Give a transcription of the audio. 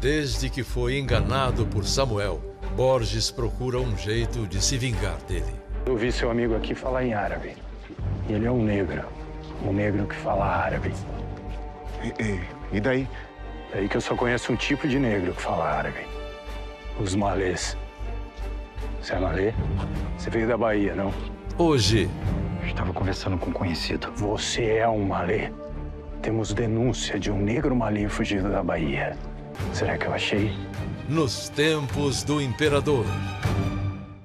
Desde que foi enganado por Samuel, Borges procura um jeito de se vingar dele. Eu vi seu amigo aqui falar em árabe. Ele é um negro que fala árabe. E daí? Daí que eu só conheço um tipo de negro que fala árabe. Os malês. Você é malê? Você veio da Bahia, não? Hoje. Eu estava conversando com um conhecido. Você é um malê. Temos denúncia de um negro malê fugido da Bahia. Será que eu achei? Nos Tempos do Imperador.